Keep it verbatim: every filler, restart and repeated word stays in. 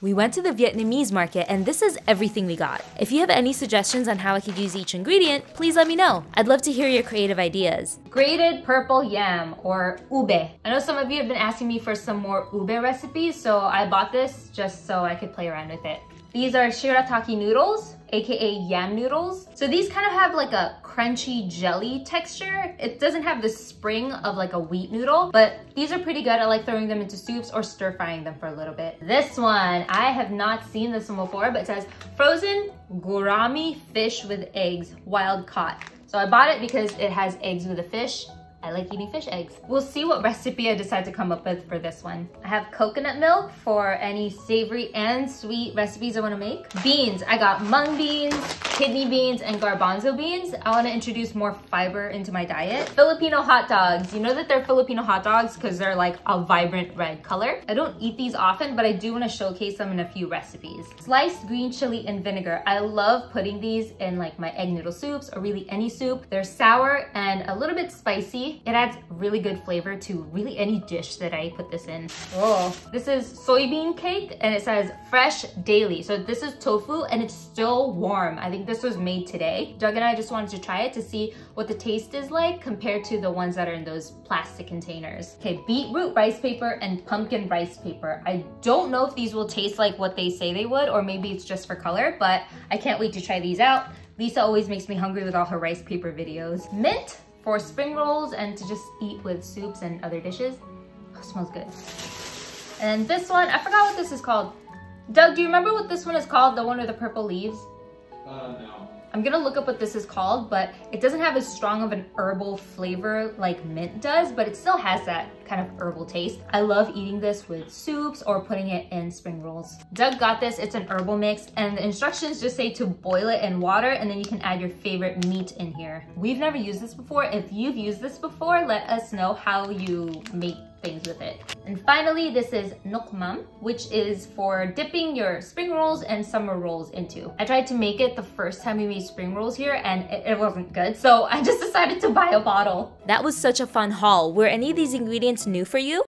We went to the Vietnamese market and this is everything we got. If you have any suggestions on how I could use each ingredient, please let me know. I'd love to hear your creative ideas. Grated purple yam, or ube. I know some of you have been asking me for some more ube recipes, so I bought this just so I could play around with it. These are shirataki noodles, aka yam noodles. So these kind of have like a crunchy jelly texture. It doesn't have the spring of like a wheat noodle, but these are pretty good. I like throwing them into soups or stir frying them for a little bit. This one, I have not seen this one before, but it says frozen gourami fish with eggs, wild caught. So I bought it because it has eggs with a fish. I like eating fish eggs. We'll see what recipe I decide to come up with for this one. I have coconut milk for any savory and sweet recipes I wanna make. Beans, I got mung beans, kidney beans, and garbanzo beans. I wanna introduce more fiber into my diet. Filipino hot dogs. You know that they're Filipino hot dogs because they're like a vibrant red color. I don't eat these often, but I do wanna showcase them in a few recipes. Sliced green chili and vinegar. I love putting these in like my egg noodle soups or really any soup. They're sour and a little bit spicy. It adds really good flavor to really any dish that I put this in. Oh, this is soybean cake and it says fresh daily. So this is tofu and it's still warm. I think this was made today. Doug and I just wanted to try it to see what the taste is like compared to the ones that are in those plastic containers. Okay, beetroot rice paper and pumpkin rice paper. I don't know if these will taste like what they say they would, or maybe it's just for color, but I can't wait to try these out. Lisa always makes me hungry with all her rice paper videos. Mint for spring rolls and to just eat with soups and other dishes. Oh, smells good. And this one, I forgot what this is called. Doug, do you remember what this one is called? The one with the purple leaves? Uh, no. I'm gonna look up what this is called, but it doesn't have as strong of an herbal flavor like mint does, but it still has that kind of herbal taste. I love eating this with soups or putting it in spring rolls. Doug got this, it's an herbal mix, and the instructions just say to boil it in water and then you can add your favorite meat in here. We've never used this before. If you've used this before, let us know how you make things with it. And finally, this is nước mắm, which is for dipping your spring rolls and summer rolls into. I tried to make it the first time we made spring rolls here and it, it wasn't good, so I just decided to buy a bottle. That was such a fun haul. Were any of these ingredients new for you?